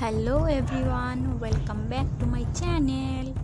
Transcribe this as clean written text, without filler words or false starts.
Hello everyone, welcome back to my channel.